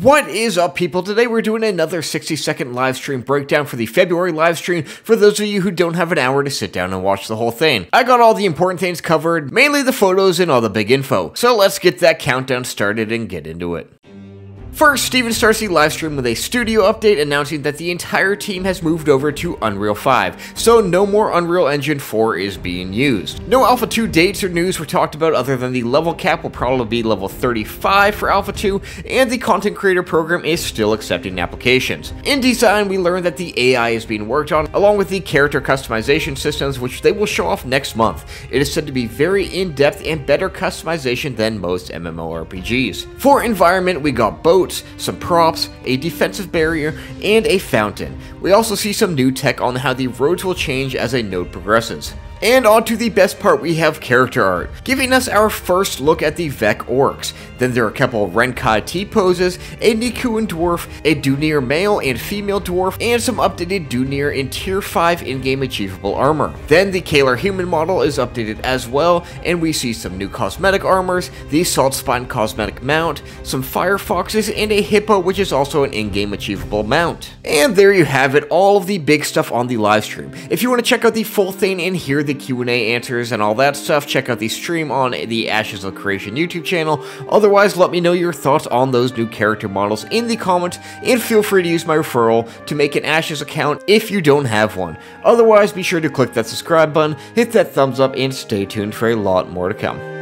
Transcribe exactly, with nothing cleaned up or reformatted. What is up, people? Today we're doing another sixty second live stream breakdown for the February live stream for those of you who don't have an hour to sit down and watch the whole thing. I got all the important things covered, mainly the photos and all the big info. So let's get that countdown started and get into it. First, Steven starts the live stream with a studio update announcing that the entire team has moved over to Unreal five, so no more Unreal Engine four is being used. No Alpha two dates or news were talked about other than the level cap will probably be level thirty-five for Alpha two, and the content creator program is still accepting applications. In design, we learned that the A I is being worked on, along with the character customization systems, which they will show off next month. It is said to be very in-depth and better customization than most M M O R P Gs. For environment, we got both some props, a defensive barrier, and a fountain. We also see some new tech on how the roads will change as a node progresses. And on to the best part, we have character art, giving us our first look at the Vec Orcs. Then there are a couple of Renkai T-poses, a Nikuin dwarf, a Dunir male and female dwarf, and some updated Dunir in tier five in-game achievable armor. Then the Kalar human model is updated as well, and we see some new cosmetic armors, the Salt Spine cosmetic mount, some firefoxes, and a hippo, which is also an in-game achievable mount. And there you have it, all of the big stuff on the live stream. If you want to check out the full thing and hear the Q and A answers and all that stuff, check out the stream on the Ashes of Creation YouTube channel. Otherwise, let me know your thoughts on those new character models in the comments, and feel free to use my referral to make an Ashes account if you don't have one. Otherwise, be sure to click that subscribe button, hit that thumbs up, and stay tuned for a lot more to come.